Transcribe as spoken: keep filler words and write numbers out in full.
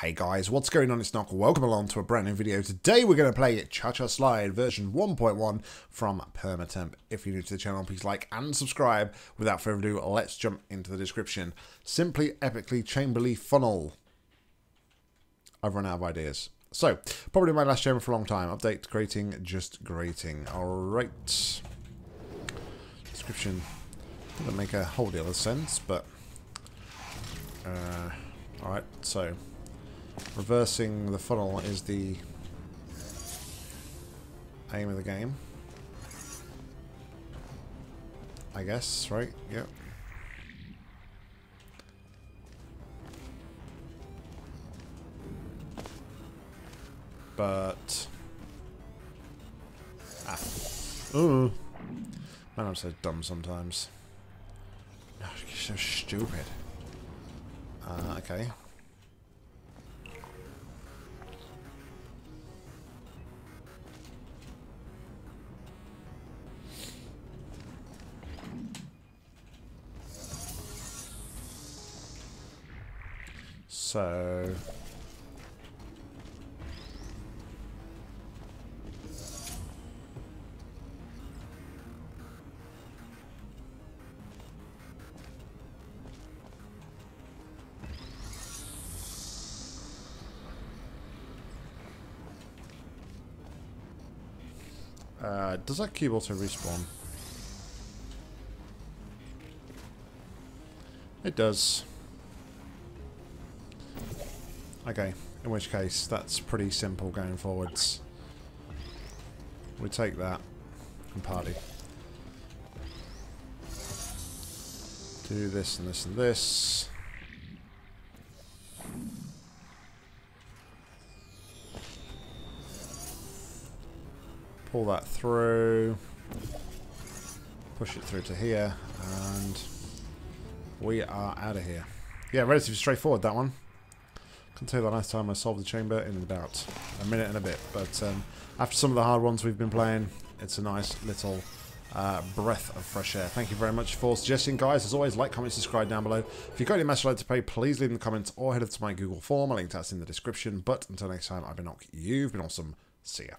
Hey guys, what's going on? It's Nock. Welcome along to a brand new video. Today we're going to play Cha-Cha Slide version one point one from Permatemp. If you're new to the channel, please like and subscribe. Without further ado, let's jump into the description. Simply, epically, chamberly funnel. I've run out of ideas. So, probably my last chamber for a long time. Update, creating, just grating. Alright. Description. Doesn't make a whole deal of sense, but... Uh, Alright, so... Reversing the funnel is the aim of the game, I guess, right? Yep. But... Ah. Ooh. Man, I'm so dumb sometimes. You're so stupid. Uh, okay. So... Uh, does that cube also respawn? It does. Okay, in which case, that's pretty simple going forwards. We take that and party. Do this and this and this. Pull that through. Push it through to here. And we are out of here. Yeah, relatively straightforward, that one. I can tell you the last time I solved the chamber in about a minute and a bit, but um, after some of the hard ones we've been playing, it's a nice little uh, breath of fresh air. Thank you very much for suggesting, guys. As always, like, comment, subscribe down below. If you've got any message to play, please leave in the comments or head over to my Google form. I'll link to that in the description. But until next time, I've been Nock. You've been awesome. See ya.